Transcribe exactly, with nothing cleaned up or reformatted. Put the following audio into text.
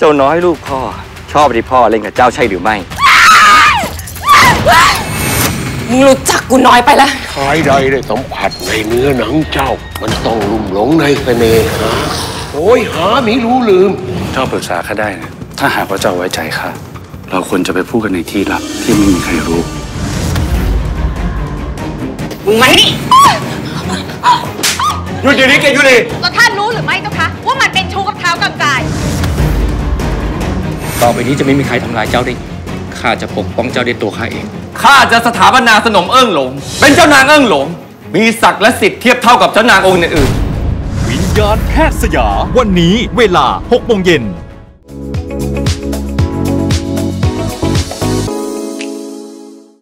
เจ้าน้อยลูกพ่อชอบที่พ่อเล่นกับเจ้าใช่หรือไม่มึงรู้จักกูน้อยไปแล้วใครใดได้สัมผัสในเนื้อหนังเจ้ามันต้องลุ่มหลงในเสน่หาโอ้ยหาไม่รู้ลืมเจ้าปรึกษาข้าได้นะถ้าหากว่าเจ้าไว้ใจข้าเราควรจะไปพูดกันในที่ลับที่ไม่มีใครรู้มึงมานี่หยุดอย่างนี้แกหยุดเลยแล้วท่านรู้หรือไม่เจ้าคะว่ามันเป็นชู้กับเท้ากำกายต่อไปนี้จะไม่มีใครทำลายเจ้าได้ข้าจะปกป้องเจ้าด้วยตัวข้าเองข้าจะสถาปนาสนมเอิ้งหลงเป็นเจ้านางเอิ้งหลงมีศักดิ์และสิทธิ์เทียบเท่ากับเจ้านางองค์อื่นวิญญาณแพทย์สยามวันนี้เวลาหกโมงเย็น